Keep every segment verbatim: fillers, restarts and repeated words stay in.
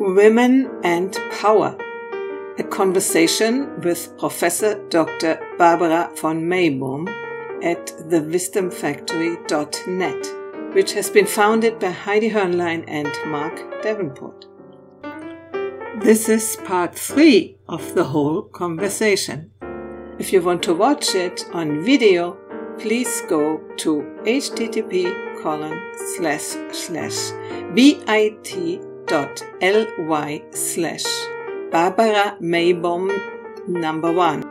Women and Power, a conversation with Professor Doctor Barbara von Meibom at the wisdom factory dot net, which has been founded by Heidi Hörnlein and Mark Davenport. This is part three of the whole conversation. If you want to watch it on video, please go to h t t p colon slash slash bit dot l y slash Barbara Meibom number one.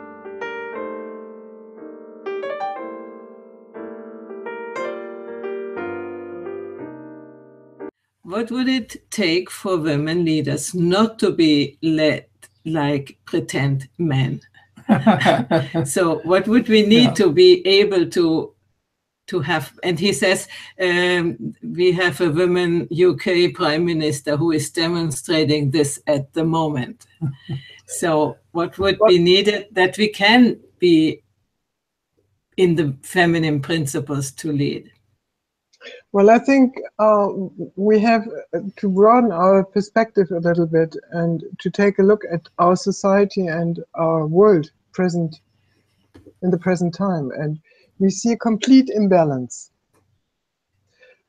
What would it take for women leaders not to be led like pretend men? So what would we need yeah. to be able to to have? And he says, um, we have a woman U K prime minister who is demonstrating this at the moment. So what would what? be needed that we can be in the feminine principles to lead? Well, I think uh, we have to broaden our perspective a little bit and to take a look at our society and our world present in the present time, and we see a complete imbalance.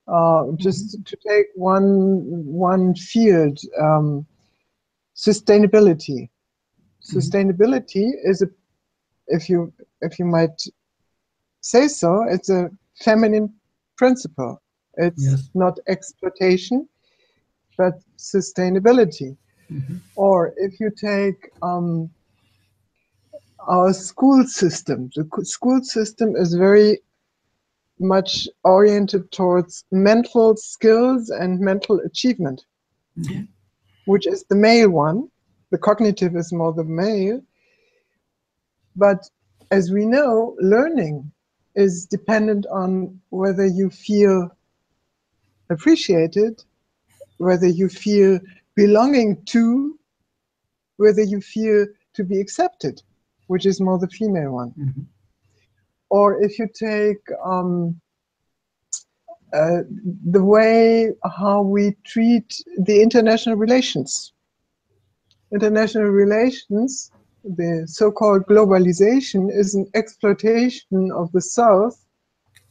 Uh, just mm-hmm. to take one one field, um, sustainability. Mm-hmm. Sustainability is a, if you if you might say so, it's a feminine principle. It's yes. not exploitation, but sustainability. Mm-hmm. Or if you take um, our school system, the school system is very much oriented towards mental skills and mental achievement, mm-hmm. which is the male one. The cognitive is more the male. But as we know, learning is dependent on whether you feel appreciated, whether you feel belonging to, whether you feel to be accepted, which is more the female one. Mm-hmm. Or if you take um, uh, the way how we treat the international relations. International relations, the so-called globalization, is an exploitation of the South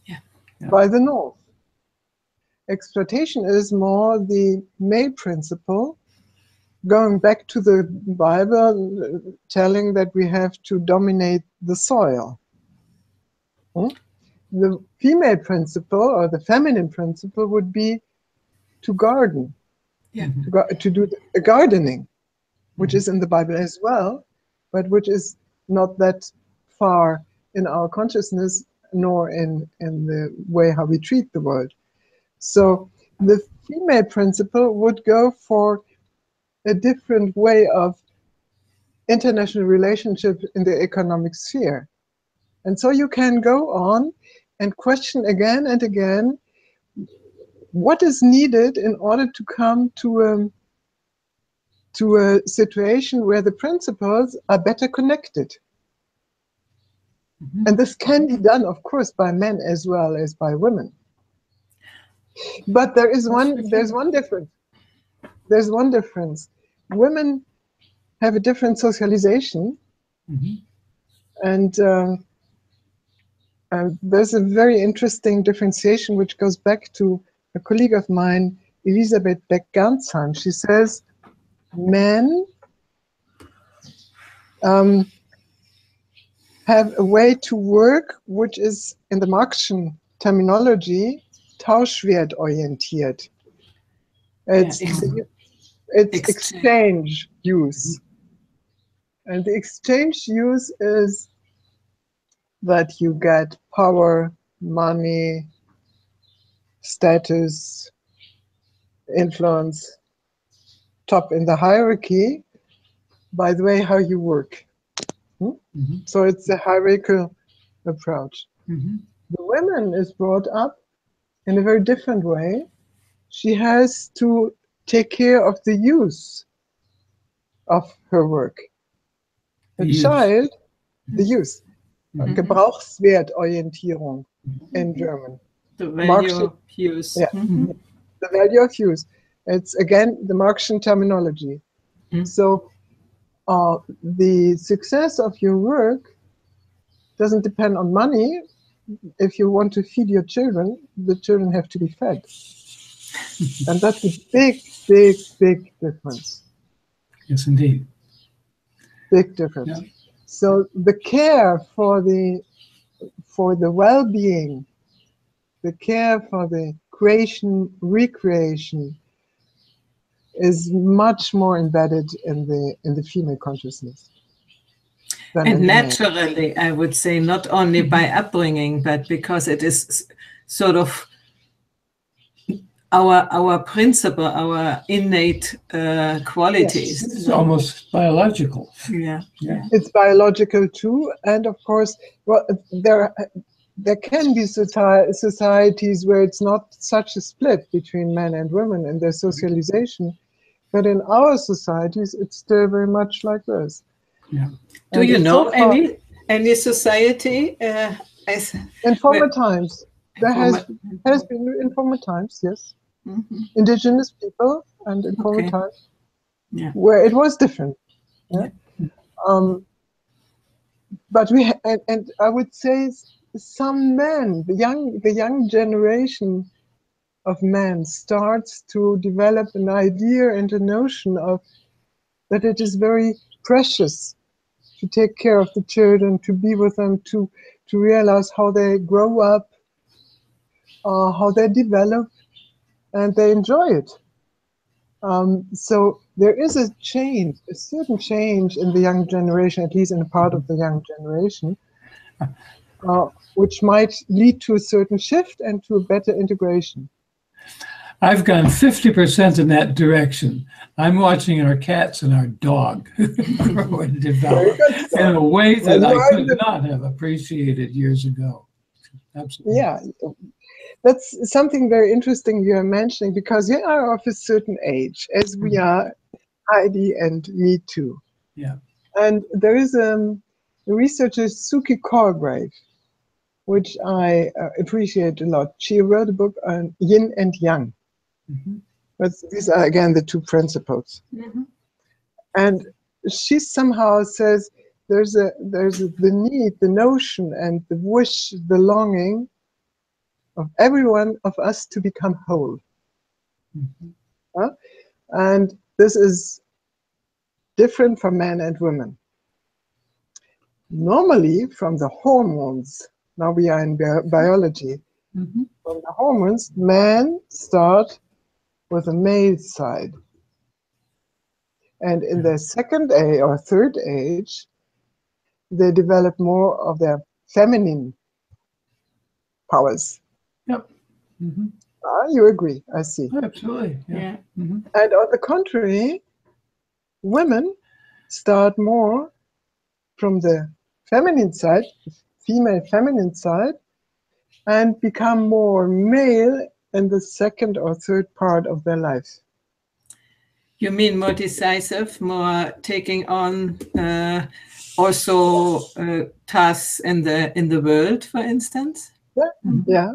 yeah. Yeah. by the North. Exploitation is more the male principle, going back to the Bible, telling that we have to dominate the soil. Hmm? The female principle, or the feminine principle, would be to garden, yeah. to, go to do the gardening, which mm-hmm. is in the Bible as well, but which is not that far in our consciousness, nor in, in the way how we treat the world. So the female principle would go for a different way of international relationship in the economic sphere. And so you can go on and question again and again what is needed in order to come to a to a situation where the principles are better connected. Mm-hmm. And this can be done, of course, by men as well as by women. But there is one, there's one difference. There's one difference. Women have a different socialization. Mm-hmm. And um, uh, there's a very interesting differentiation which goes back to a colleague of mine, Elisabeth Beck-Gernsheim. She says, men um, have a way to work which is, in the Marxian terminology, tauschwertorientiert. It's, yeah, ex it's exchange. exchange use. Mm-hmm. And the exchange use is that you get power, money, status, influence, top in the hierarchy by the way how you work. Hmm? Mm-hmm. So it's a hierarchical approach. Mm-hmm. The woman is brought up in a very different way. She has to take care of the use of her work. The, the child, use. the use. Mm-hmm. Gebrauchswertorientierung in German. The value Marxist, of use. Yeah. Mm-hmm. The value of use. It's again the Marxian terminology. Mm-hmm. So uh, the success of your work doesn't depend on money. If you want to feed your children, the children have to be fed. And that's a big, big, big difference. Yes, indeed. Big difference. Yeah. So the care for the for the well-being, the care for the creation, recreation, is much more embedded in the in the female consciousness. And naturally, I would say, not only by upbringing, but because it is sort of our our principle, our innate uh, qualities. Yes. It's almost biological. Yeah. Yeah, it's biological too. And of course, well, there there can be societies where it's not such a split between men and women in their socialization, but in our societies, it's still very much like this. Yeah. Do and you know any any society? Uh, as in former times, there has has been in former times, yes, mm-hmm. indigenous people and in former okay. times, yeah. where it was different. Yeah, yeah. Um, but we and, and I would say some men, the young the young generation of men starts to develop an idea and a notion of that it is very precious to take care of the children, to be with them, to to realize how they grow up, uh, how they develop, and they enjoy it. Um, so there is a change, a certain change in the young generation, at least in a part of the young generation, uh, which might lead to a certain shift and to a better integration. I've gone fifty percent in that direction. I'm watching our cats and our dog grow and develop in a way that well, I could not have appreciated years ago. Absolutely. Yeah, that's something very interesting you're mentioning, because you are of a certain age, as we are, Heidi and me too. Yeah. And there is a researcher, Suki Cargrave, which I appreciate a lot. She wrote a book on yin and yang. Mm-hmm. But these are again the two principles, mm-hmm. and she somehow says there's a there's a, the need, the notion, and the wish, the longing of every one of us to become whole, mm-hmm. huh? And this is different for men and women. Normally, from the hormones. Now we are in bi biology. Mm-hmm. From the hormones, men start with the male side. And in their second age or third age, they develop more of their feminine powers. Yep. Mm-hmm. Ah, you agree, I see. Oh, absolutely. Yeah. Yeah. Mm-hmm. And on the contrary, women start more from the feminine side, female feminine side, and become more male in the second or third part of their life. You mean more decisive, more taking on uh, also uh, tasks in the in the world, for instance? Yeah, mm-hmm. yeah.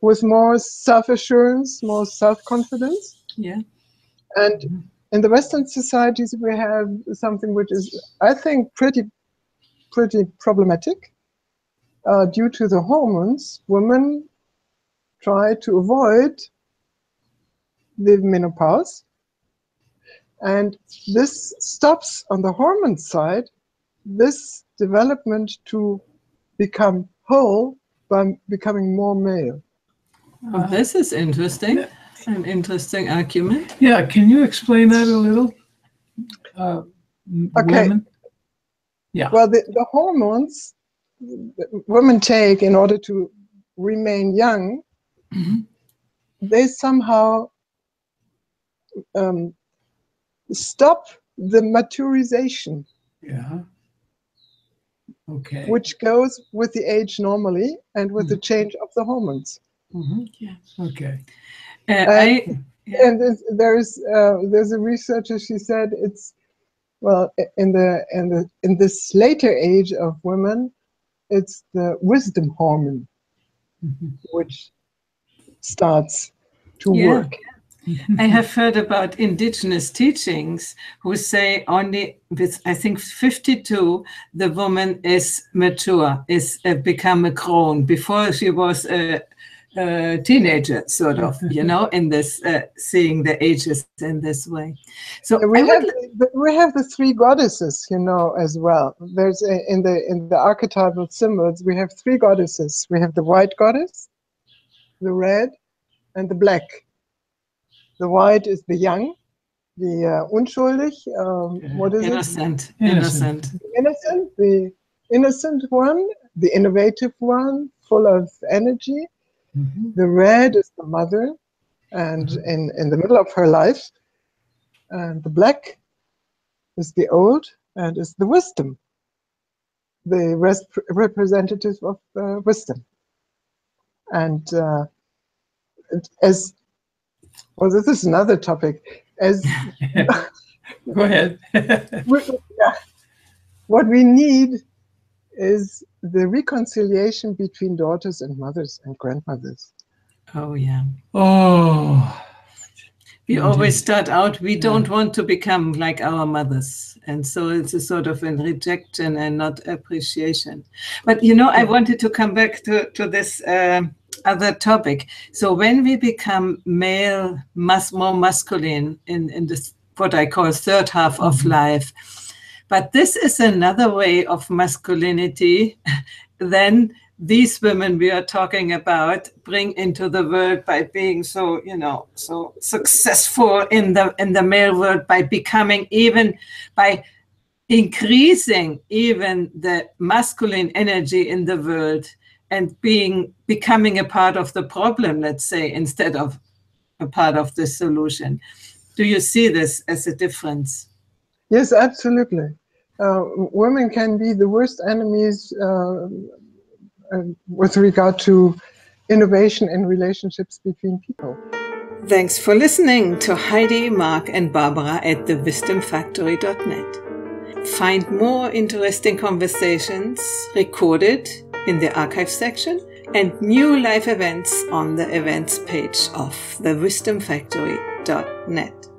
With more self-assurance, more self-confidence. Yeah. And mm-hmm. in the Western societies, we have something which is, I think, pretty, pretty problematic. Uh, due to the hormones, women try to avoid the menopause, and this stops on the hormone side this development to become whole by becoming more male. Oh, this is interesting. An interesting argument. Yeah, can you explain that a little? Uh, okay. Women? Yeah. Well, the, the hormones women take in order to remain young, mm-hmm. they somehow um, stop the maturization. Yeah. Okay. Which goes with the age normally and with mm-hmm. the change of the hormones. Mm-hmm. Yeah. Okay. Uh, and I, yeah. and there's there's, uh, there's a researcher. She said it's well in the in the in this later age of women. It's the wisdom hormone, mm-hmm. which starts to yeah. work. I have heard about indigenous teachings who say only with, I think, fifty-two, the woman is mature, is uh, become a grown, before she was a, a teenager, sort of, you know, in this, uh, seeing the ages in this way. So we have, the, we have the three goddesses, you know, as well. There's a, in the in the archetypal symbols, we have three goddesses. We have the white goddess, the red, and the black. The white is the young, the uh, unschuldig, um, yeah. what is innocent. it? Innocent. Innocent. Innocent, the innocent one, the innovative one, full of energy. Mm-hmm. The red is the mother, and mm-hmm. in, in the middle of her life. And the black is the old, and is the wisdom, the rest representative of uh, wisdom. And uh, as Well, this is another topic. As Go ahead. we, yeah. What we need is the reconciliation between daughters and mothers and grandmothers. Oh, yeah. Oh. We Indeed. always start out, we yeah. don't want to become like our mothers. And so it's a sort of a rejection and not appreciation. But, you know, yeah. I wanted to come back to, to this uh, other topic. So when we become male, mas more masculine in, in this, what I call third half mm-hmm. of life, but this is another way of masculinity than these women we are talking about bring into the world by being so, you know, so successful in the, in the male world, by becoming even, by increasing even the masculine energy in the world, and being becoming a part of the problem, let's say, instead of a part of the solution. Do you see this as a difference? Yes, absolutely. Uh, women can be the worst enemies uh, with regard to innovation in relationships between people. Thanks for listening to Heidi, Mark, and Barbara at the wisdom factory dot net. Find more interesting conversations recorded in the archive section and new live events on the events page of the wisdom factory dot net.